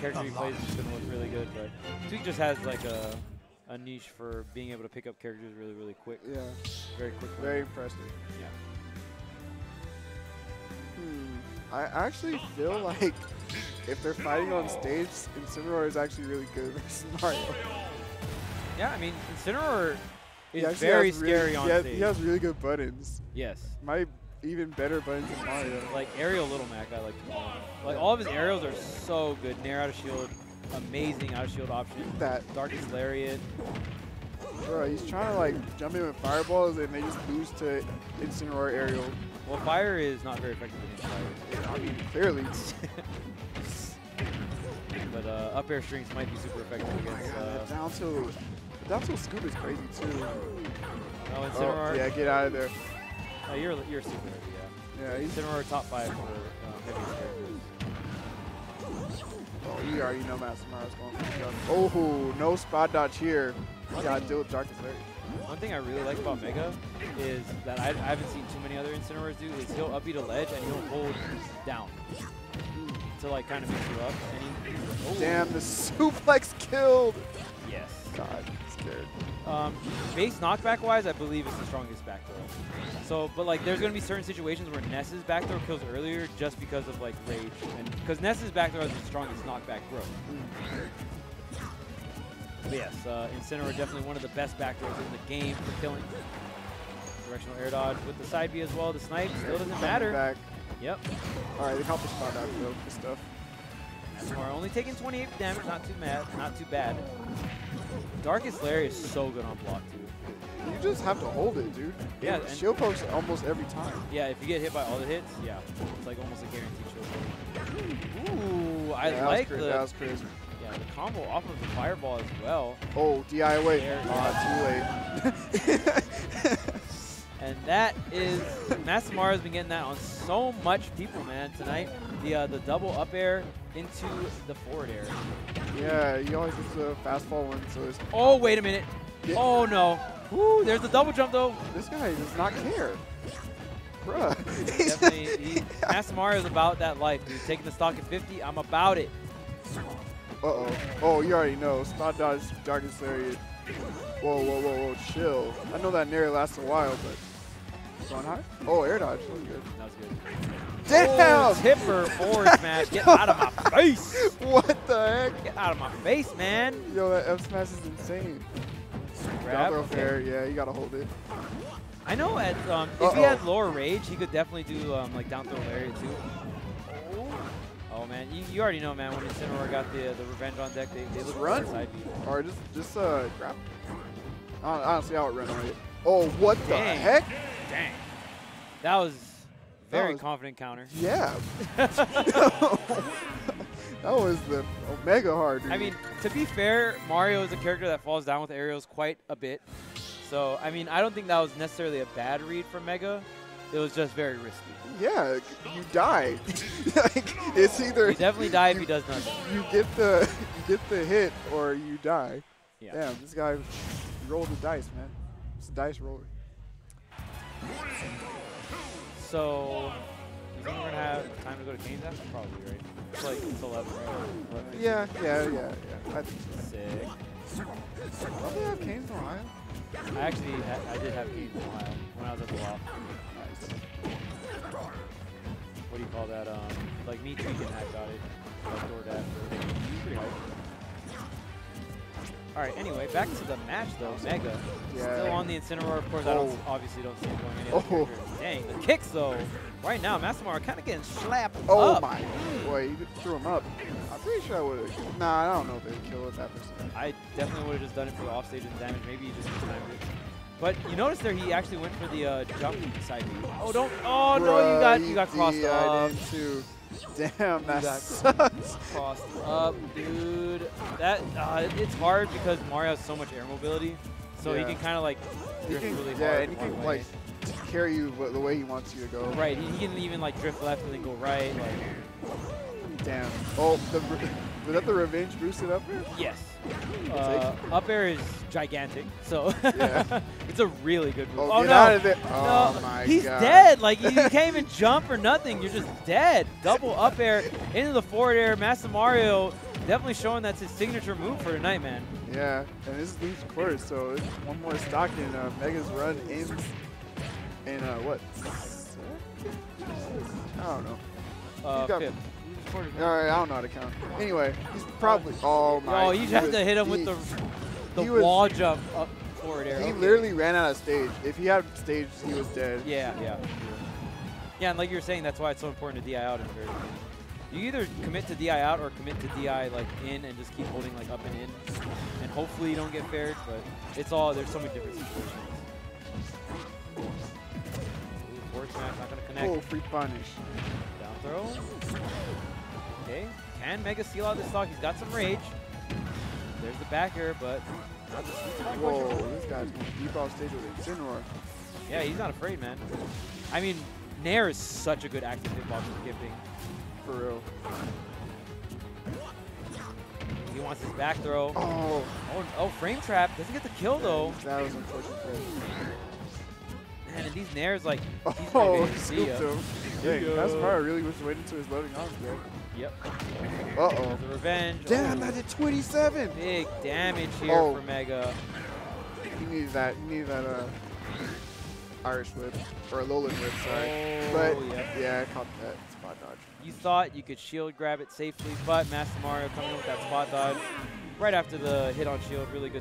character he plays is going to look really good, but Tweak just has like a niche for being able to pick up characters really, really quick. Yeah. Very quickly. Very impressive. Yeah. I actually feel like if they're fighting on stage, Incineroar is actually really good versus Mario. Yeah, I mean, Incineroar is very scary on stage. He has really good buttons. Yes. Might even better buttons than Mario. Like aerial Little Mac, I like to call him. Like all of his aerials are so good. Nair out of shield, amazing out of shield option. Look at that. Darkest Lariat. Bro, he's trying to like jump in with fireballs and they just lose to Incineroar aerial. Well, fire is not very effective against fire. I mean, clearly. But up air strings might be super effective against. Down to scoop is crazy too. Oh, Incineroar. Yeah, get out of there. Oh, you're super heavy, yeah. Yeah, Incineroar top 5 for heavy characters. Oh, you already know Mastamario's going for the gun. Oh, no spot dodge here. You gotta deal with Darkest Lariat. One thing I really like about Mega is that I haven't seen too many other Incineroars do is he'll upbeat a ledge and he'll hold down to like kind of mix you up. And damn, the suplex killed! Yes. God, I'm scared. Base knockback wise, I believe it's the strongest back throw. So, but like there's going to be certain situations where Ness's back throw kills earlier just because of like rage. And because Ness's back throw is the strongest knockback throw. But yes, Incineroar definitely one of the best back throws in the game for killing. Directional air dodge with the side B as well. The snipe still doesn't matter. Back. Yep. All right, they help us spot out though, good stuff. We're only taking 28 damage, not too mad, not too bad. Darkest Lariat is so good on block too. You just have to hold it, dude. Yeah, shield pokes almost every time. Yeah, if you get hit by all the hits, yeah, it's like almost a guaranteed shield poke. Ooh, I like that. That was crazy. The combo off of the fireball as well. Oh, DIY. Too late. And that is, Mastamario's been getting that on so much people, man, tonight. The double up air into the forward air. Yeah, he always gets a fastball one, so it's... Oh, wait a minute. Yeah. Oh, no. Ooh, there's the double jump, though. This guy does not care. Bruh. Definitely, Mastamario's about that life, dude. Taking the stock at 50, I'm about it. Uh-oh. Oh, you already know. Spot dodge, Darkest Lariat. Whoa, whoa, whoa, whoa, chill. I know that Nair lasts a while, but... Gone high? Oh, air dodge. That was good. That was good. Damn! Oh, tipper forward smash. Get out of my face! What the heck? Get out of my face, man! Yo, that F smash is insane. Grab. Down throw fair. Yeah, you gotta hold it. I know at, if he had lower rage, he could definitely do, like, down throw Lariat, too. Oh man, you already know, man. When Incineroar got the revenge on deck, they look run side beat. Or just grab. I don't see how it ran away. Oh, what the heck? Dang, that was very confident counter. Yeah, that was the Omega hard. Dude. I mean, to be fair, Mario is a character that falls down with aerials quite a bit. So I mean, I don't think that was necessarily a bad read for Mega. It was just very risky. Yeah, you die. Like, it's either you definitely die if he does nothing. You get the hit or you die. Yeah. Damn, this guy rolled the dice, man. It's a dice roller. So, you think we're gonna have time to go to games after? Probably, right? It's like it's 11. Right? Yeah. I think so. Sick. Probably have games in Ohio. I actually, I did have games in Ohio when I was at the WoW. What do you call that? Like me tweaking hacked out it. Like DoorDash. Pretty hard. Alright, anyway, back to the match though. Mega. Yeah. Still on the Incineroar, of course. I obviously don't see him going any other character. Dang, the kicks though. Right now, Mastamario kind of getting slapped up. Oh my boy, you threw him up. I'm pretty sure I would have. Nah, I don't know if they'd kill us that person. I definitely would have just done it for the offstage and damage. Maybe you just timed it. But you notice there he actually went for the jump side B. Oh, don't! Oh no, you got crossed up. Damn, that sucks. Crossed up, dude. That it's hard because Mario has so much air mobility, so he can kind of like drift really hard. Yeah, and he can like carry you the way he wants you to go. Right, he can even like drift left and then go right. Like. Damn. Oh, was that the revenge boosted up air? Yes. Up air is gigantic, so it's a really good move. Oh, no. Oh my God. He's dead. Like, you can't even jump or nothing. You're just dead. Double up air into the forward air. Mastamario definitely showing that's his signature move for tonight, man. Yeah, and this is Leaf's course, so it's one more stock in Mega's run in what? I don't know. Fifth. All right, I don't know how to count. Anyway, he's probably. Oh my! Oh, you just have to hit him with the wall jump up forward air. He literally ran out of stage. If he had stage, he was dead. Yeah, yeah, yeah. And like you were saying, that's why it's so important to DI out. You either commit to DI out or commit to DI like in and just keep holding like up and in, and hopefully you don't get faired. But it's all there's so many different situations. Forward smash not gonna connect. Oh, free punish. Down throw. Okay, can Mega seal out this stock? He's got some rage. There's the back air, but... Whoa, this guy's going deep off stage with Incineroar. Yeah, he's not afraid, man. I mean, Nair is such a good active hitbox for gifting. For real. He wants his back throw. Oh, oh, frame trap. Doesn't get the kill, though. That was unfortunate. Man, and these Nairs, like... Oh, he scooped him. Dang, that's why I really was waiting to his loading arms, bro. Yep. Uh-oh. Revenge. Damn, that did 27. Big damage here for Mega. He needs that. He needs that Irish whip or Alolan whip, sorry. Oh, but yeah, I caught that spot dodge. You thought you could shield grab it safely, but Mastamario coming in with that spot dodge right after the hit on shield. Really good.